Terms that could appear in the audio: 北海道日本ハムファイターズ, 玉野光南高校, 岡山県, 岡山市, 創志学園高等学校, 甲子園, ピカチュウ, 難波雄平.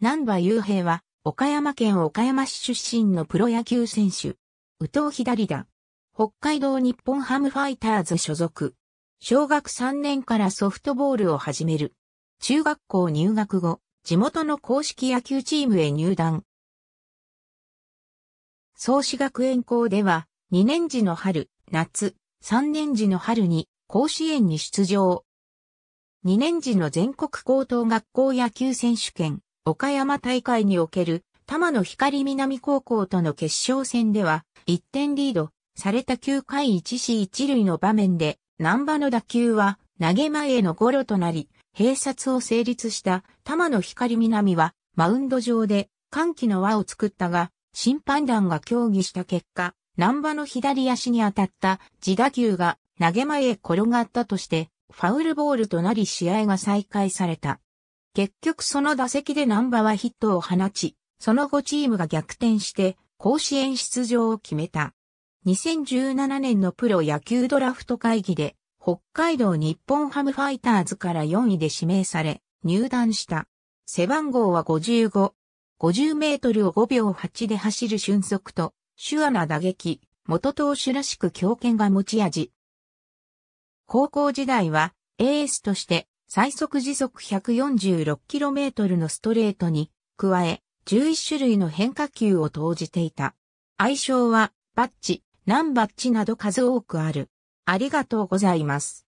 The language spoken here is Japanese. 難波雄平は、岡山県岡山市出身のプロ野球選手。右投左打。北海道日本ハムファイターズ所属。小学3年からソフトボールを始める。中学校入学後、地元の硬式野球チームへ入団。創志学園校では、2年時の春、夏、3年時の春に甲子園に出場。2年時の全国高等学校野球選手権、岡山大会における、玉野光南高校との決勝戦では、1点リードされた9回1死1塁の場面で、難波の打球は投げ前へのゴロとなり、併殺を成立した玉野光南はマウンド上で歓喜の輪を作ったが、審判団が協議した結果、難波の左足に当たった自打球が投げ前へ転がったとして、ファウルボールとなり試合が再開された。結局その打席で難波はヒットを放ち、その後チームが逆転して甲子園出場を決めた。2017年のプロ野球ドラフト会議で、北海道日本ハムファイターズから4位で指名され、入団した。背番号は55。50メートルを5秒8で走る俊足と、手腕な打撃、元投手らしく強肩が持ち味。高校時代は、エースとして、最速時速 146km のストレートに、加え、11種類の変化球を投じていた。愛称は、バッチ、ナンバッチなど数多くある。ありがとうございます。